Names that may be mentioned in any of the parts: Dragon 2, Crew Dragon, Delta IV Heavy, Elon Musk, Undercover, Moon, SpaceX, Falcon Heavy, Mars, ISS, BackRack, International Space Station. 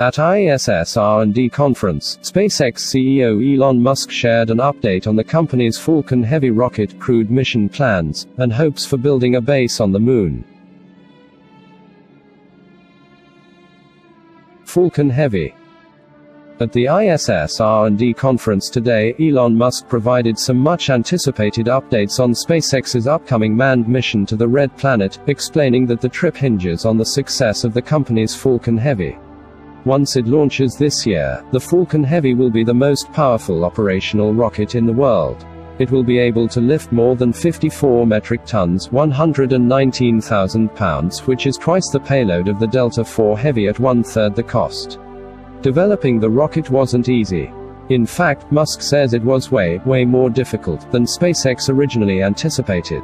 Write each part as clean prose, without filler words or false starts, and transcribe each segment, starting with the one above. At ISS R&D conference, SpaceX CEO Elon Musk shared an update on the company's Falcon Heavy rocket crewed mission plans, and hopes for building a base on the Moon. Falcon Heavy. At the ISS R&D conference today, Elon Musk provided some much-anticipated updates on SpaceX's upcoming manned mission to the Red Planet, explaining that the trip hinges on the success of the company's Falcon Heavy. Once it launches this year, the Falcon Heavy will be the most powerful operational rocket in the world. It will be able to lift more than 54 metric tons, 119,000 pounds, which is twice the payload of the Delta IV Heavy at one-third the cost. Developing the rocket wasn't easy. In fact, Musk says it was way more difficult than SpaceX originally anticipated.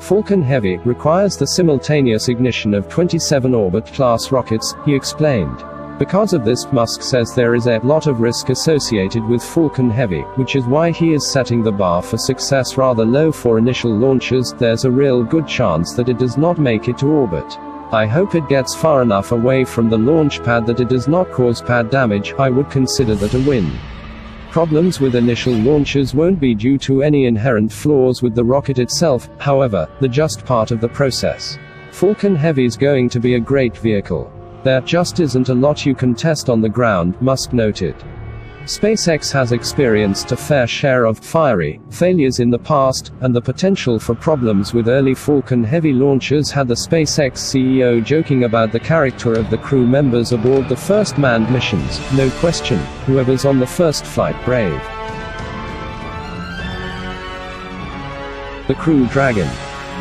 Falcon Heavy requires the simultaneous ignition of 27 orbit-class rockets, he explained. Because of this, Musk says there is a lot of risk associated with Falcon Heavy, which is why he is setting the bar for success rather low for initial launches. There's a real good chance that it does not make it to orbit. I hope it gets far enough away from the launch pad that it does not cause pad damage. I would consider that a win. Problems with initial launches won't be due to any inherent flaws with the rocket itself, however, they're just part of the process. Falcon Heavy's going to be a great vehicle. There just isn't a lot you can test on the ground, Musk noted. SpaceX has experienced a fair share of fiery failures in the past, and the potential for problems with early Falcon Heavy launches had the SpaceX CEO joking about the character of the crew members aboard the first manned missions. No question, whoever's on the first flight brave. The Crew Dragon.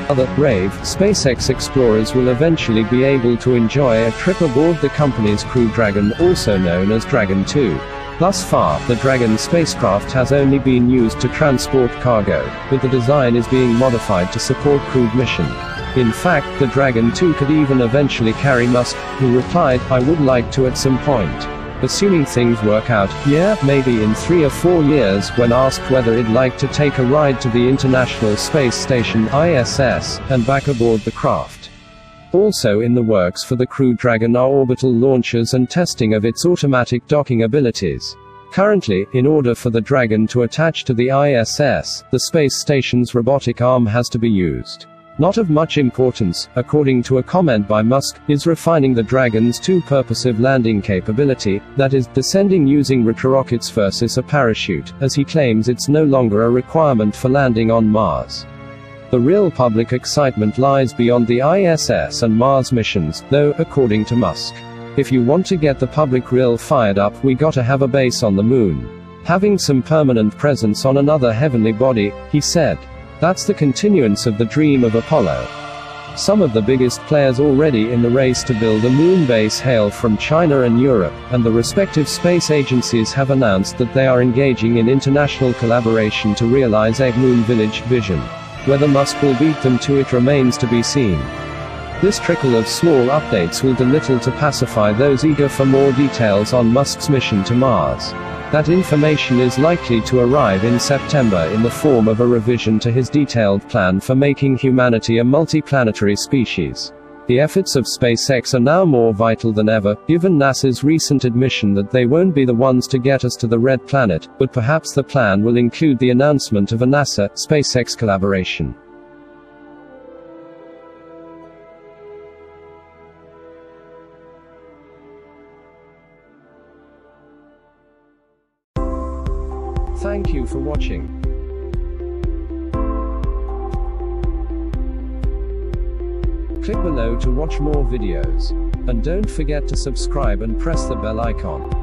Other brave SpaceX explorers will eventually be able to enjoy a trip aboard the company's Crew Dragon, also known as Dragon 2. Thus far, the Dragon spacecraft has only been used to transport cargo, but the design is being modified to support crewed mission. In fact, the Dragon 2 could even eventually carry Musk, who replied, "I would like to at some point. Assuming things work out, yeah, maybe in 3 or 4 years." When asked whether it'd like to take a ride to the International Space Station (ISS) and back aboard the craft. Also in the works for the Crew Dragon are orbital launches and testing of its automatic docking abilities. Currently, in order for the Dragon to attach to the ISS, the space station's robotic arm has to be used. Not of much importance, according to a comment by Musk, is refining the Dragon's two-purposive landing capability, that is, descending using rockets versus a parachute, as he claims it's no longer a requirement for landing on Mars. The real public excitement lies beyond the ISS and Mars missions, though, according to Musk. If you want to get the public real fired up, we gotta have a base on the Moon. Having some permanent presence on another heavenly body, he said. That's the continuance of the dream of Apollo. Some of the biggest players already in the race to build a moon base hail from China and Europe, and the respective space agencies have announced that they are engaging in international collaboration to realize a moon village vision. Whether Musk will beat them to it remains to be seen. This trickle of small updates will do little to pacify those eager for more details on Musk's mission to Mars. That information is likely to arrive in September in the form of a revision to his detailed plan for making humanity a multiplanetary species. The efforts of SpaceX are now more vital than ever, given NASA's recent admission that they won't be the ones to get us to the Red Planet, but perhaps the plan will include the announcement of a NASA-SpaceX collaboration. Thank you for watching. Click below to watch more videos. And don't forget to subscribe and press the bell icon.